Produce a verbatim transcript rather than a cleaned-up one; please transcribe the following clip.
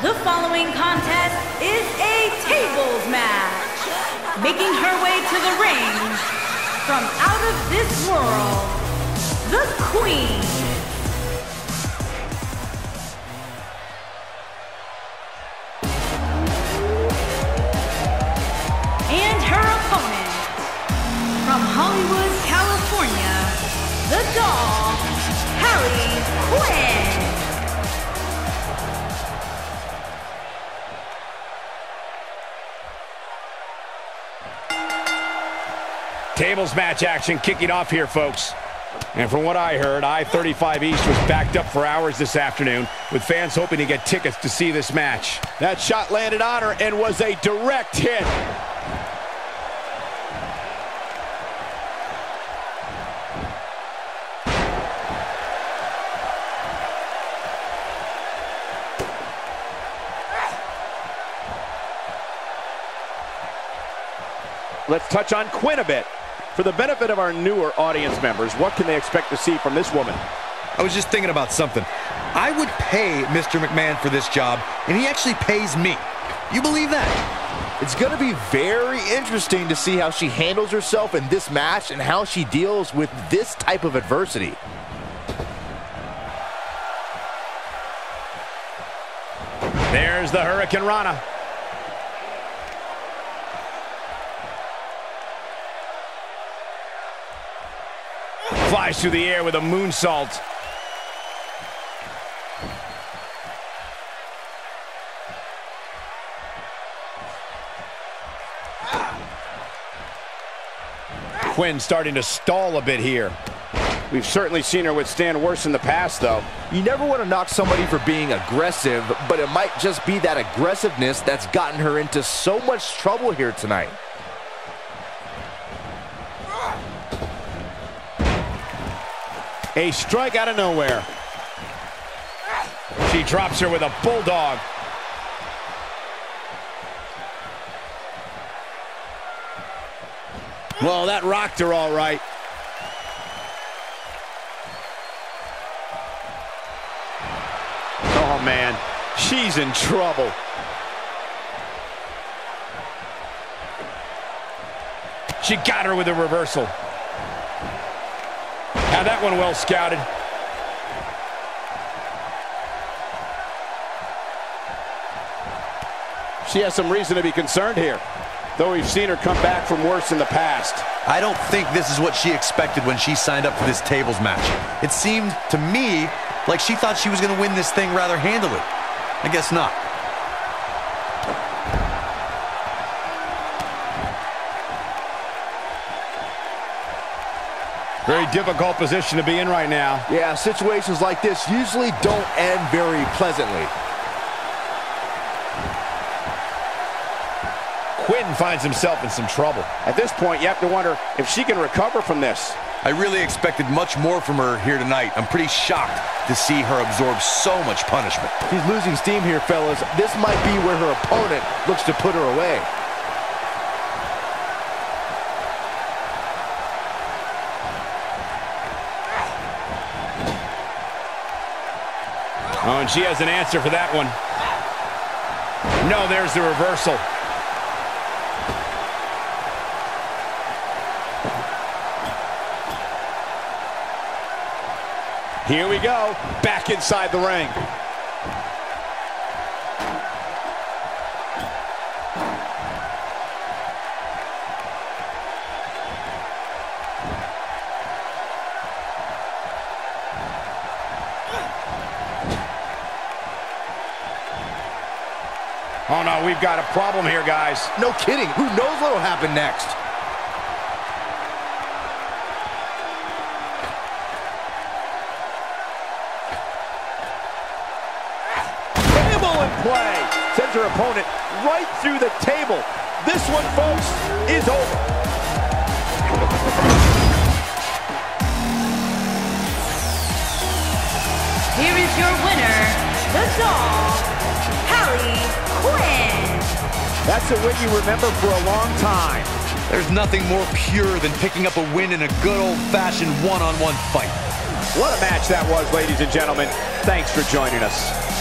The following contest is a tables match. Making her way to the ring from out of this world, the Queen. And her opponent from Hollywood, California, the doll, Harley Quinn. Tables match action kicking off here, folks. And from what I heard, I thirty-five East was backed up for hours this afternoon, with fans hoping to get tickets to see this match. That shot landed on her and was a direct hit. Let's touch on Quinn a bit. For the benefit of our newer audience members, what can they expect to see from this woman? I was just thinking about something. I would pay Mister McMahon for this job, and he actually pays me. You believe that? It's going to be very interesting to see how she handles herself in this match and how she deals with this type of adversity. There's the Hurricane Rana. Flies through the air with a moonsault. Quinn starting to stall a bit here. We've certainly seen her withstand worse in the past, though. You never want to knock somebody for being aggressive, but it might just be that aggressiveness that's gotten her into so much trouble here tonight. A strike out of nowhere. She drops her with a bulldog. Well, that rocked her all right. Oh, man. She's in trouble. She got her with a reversal. Now that one well scouted. She has some reason to be concerned here, though we've seen her come back from worse in the past. I don't think this is what she expected when she signed up for this tables match. It seemed to me like she thought she was going to win this thing rather handily. I guess not. Very difficult position to be in right now. Yeah, situations like this usually don't end very pleasantly. Quinn finds himself in some trouble. At this point, you have to wonder if she can recover from this. I really expected much more from her here tonight. I'm pretty shocked to see her absorb so much punishment. She's losing steam here, fellas. This might be where her opponent looks to put her away. Oh, and she has an answer for that one. No, there's the reversal. Here we go, back inside the ring. Oh, no, we've got a problem here, guys. No kidding. Who knows what'll happen next? Table in play. Sends her opponent right through the table. This one, folks, is over. Here is your winner, the doll, Quinn. That's a win you remember for a long time. There's nothing more pure than picking up a win in a good old-fashioned one-on-one fight. What a match that was, ladies and gentlemen. Thanks for joining us.